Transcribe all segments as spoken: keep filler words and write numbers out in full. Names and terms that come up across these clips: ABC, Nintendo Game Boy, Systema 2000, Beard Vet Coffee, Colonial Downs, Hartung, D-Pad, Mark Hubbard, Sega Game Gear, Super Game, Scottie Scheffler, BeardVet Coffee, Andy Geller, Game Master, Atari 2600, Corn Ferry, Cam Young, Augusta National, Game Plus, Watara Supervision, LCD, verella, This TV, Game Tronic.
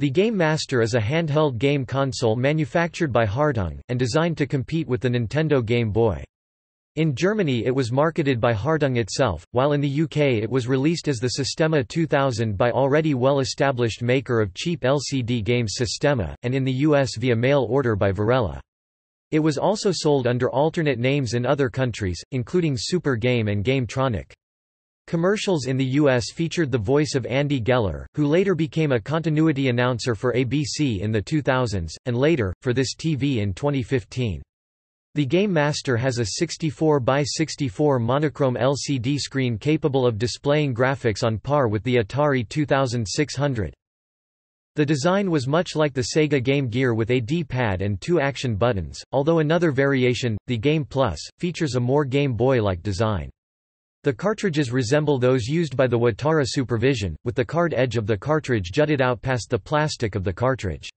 The Game Master is a handheld game console manufactured by Hartung, and designed to compete with the Nintendo Game Boy. In Germany it was marketed by Hartung itself, while in the U K it was released as the Systema two thousand by already well-established maker of cheap L C D games Systema, and in the U S via mail order by Verella. It was also sold under alternate names in other countries, including Super Game and Game Tronic. Commercials in the U S featured the voice of Andy Geller, who later became a continuity announcer for A B C in the two thousands, and later, for This T V in twenty fifteen. The Game Master has a sixty-four by sixty-four monochrome L C D screen capable of displaying graphics on par with the Atari twenty-six hundred. The design was much like the Sega Game Gear with a D-pad and two action buttons, although another variation, the Game Plus, features a more Game Boy-like design. The cartridges resemble those used by the Watara Supervision, with the card edge of the cartridge jutted out past the plastic of the cartridge.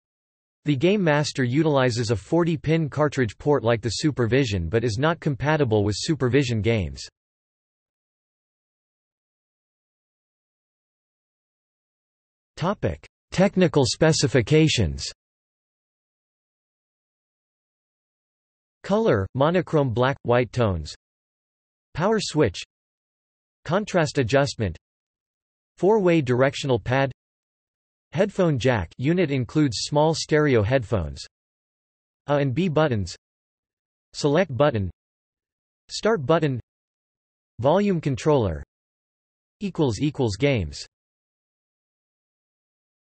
The Game Master utilizes a forty-pin cartridge port like the Supervision but is not compatible with Supervision games. Technical specifications. Color, monochrome black, white tones. Power switch. Contrast adjustment. Four-way directional pad. Headphone jack unit includes small stereo headphones. A and B buttons. Select button. Start button. Volume controller. == Games